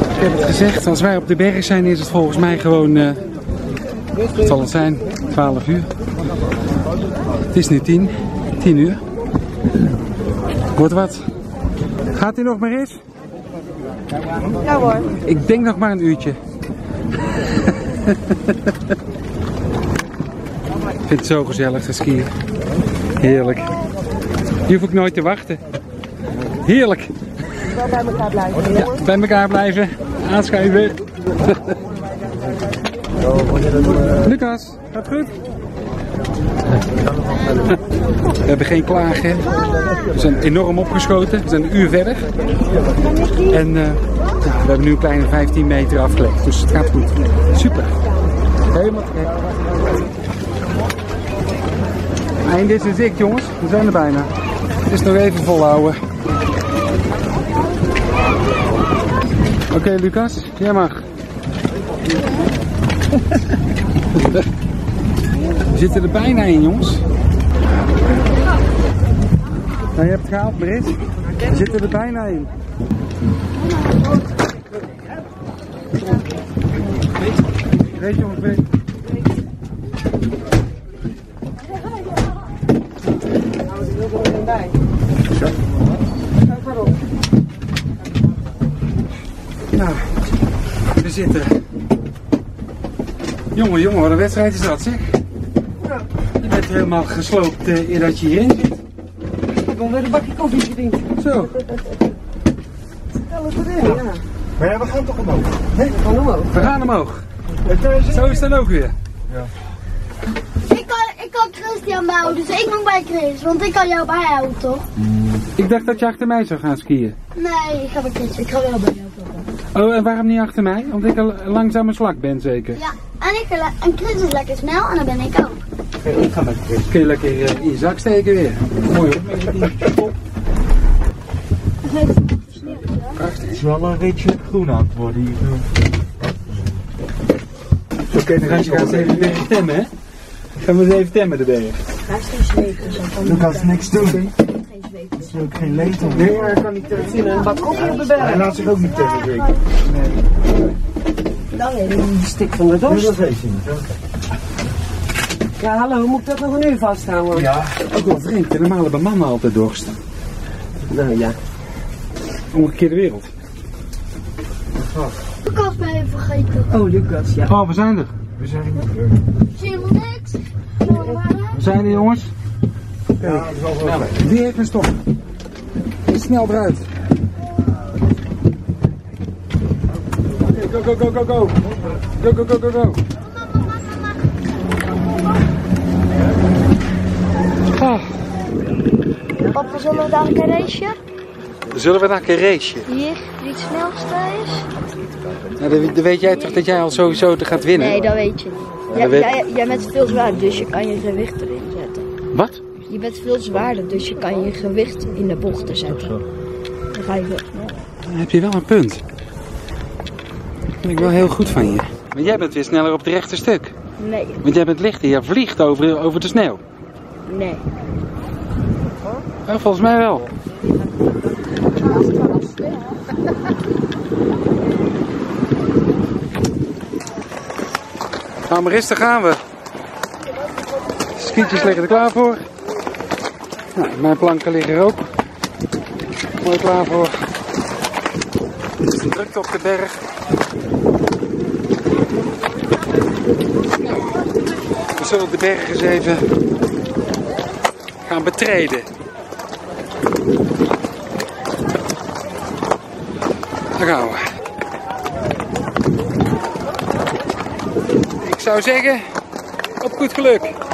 Ik heb het gezegd, als wij op de berg zijn is het volgens mij gewoon, wat zal het zijn, 12 uur. Het is nu 10 uur. Wordt wat. Gaat hij nog maar eens? Ja hoor. Ik denk nog maar een uurtje. Ik vind het zo gezellig, te skiën. Heerlijk. Hier hoef ik nooit te wachten. Heerlijk. Wel bij elkaar blijven. Ja, bij elkaar blijven. Aanschuiven. Lucas, gaat goed? We hebben geen klagen. We zijn enorm opgeschoten. We zijn een uur verder. En we hebben nu een kleine 15 meter afgelegd. Dus het gaat goed. Super. Helemaal gek. Eind is dik, jongens. We zijn er bijna. Het is nog even volhouden. Oké, Lucas, jij mag. We zitten er bijna in, jongens. Nou, je hebt het gehaald, Marit. We zitten er bijna in. Weet je, jongens, weet je. Nou, we zitten. Jongen, jongen, wat een wedstrijd is dat, zeg. Je bent helemaal gesloopt dat je hierin zit. Ik wil weer een bakje koffie gedrinkt. Zo. Stel het erin, ja. Maar ja, we gaan toch omhoog? Nee, we gaan omhoog. We gaan omhoog. Zo is dat ook weer. Ja. Ik kan Christian bouwen, dus ik moet bij Chris, want ik kan jou bijhouden, toch? Ik dacht dat je achter mij zou gaan skiën. Nee, ik ga bij Chris, ik ga wel bij jou. Oh, en waarom niet achter mij? Omdat ik een langzame slak ben, zeker? Ja, en Chris is lekker snel en dan ben ik ook. Oké, ik ga met Chris. Kun je lekker in je zak steken weer. Mooi hoor. Prachtig. Het is wel een beetje groen aan het worden hier. Oké, dan gaan we eens even de berg temmen, hè? Gaan we eens even temmen, de berg. Hij is geen zweet. Dan kan ze niks doen. Dat is ook geen leed om. Nee, maar kan niet terugzien. Een bak koffie op de berg. Hij laat zich ook niet tegen drinken. Dan heb je die stik van de dorst. Dat weet je niet. Ja, hallo, moet ik dat nog een uur vasthouden? Ja, ook wel vreemd. Normaal hebben mama altijd dorst. Nou ja. Omgekeerde wereld. Lucas ben je vergeten. Oh, Lucas, ja. Oh, we zijn er. We zijn er. Zie je niks? We zijn er, jongens. Ja, dat is wel snel. Wie heeft een stok? Snel eruit. Go, go, go, go, go. Go, go, go, go, go. Ah. Papa, zullen we daar een raceje? Zullen we daar een raceje? Hier, wie het snelste is. Nou, dan weet jij toch dat jij al sowieso gaat winnen? Nee, dat weet je niet. Jij bent veel zwaar, dus je kan je gewicht erin zetten. Wat? Je bent veel zwaarder, dus je kan je gewicht in de bochten zetten. Dan ga je weg. Dan heb je wel een punt. Dat vind ik wel heel goed van je. Maar jij bent weer sneller op het rechte stuk. Nee. Want jij bent lichter. Jij vliegt over de sneeuw. Nee. Oh, volgens mij wel. Nou, maar rustig gaan we. Skietjes liggen er klaar voor. Nou, mijn planken liggen er ook. Mooi klaar voor. Het is druk op de berg. We zullen de berg eens even gaan betreden. Daar gaan we. Ik zou zeggen, op goed geluk.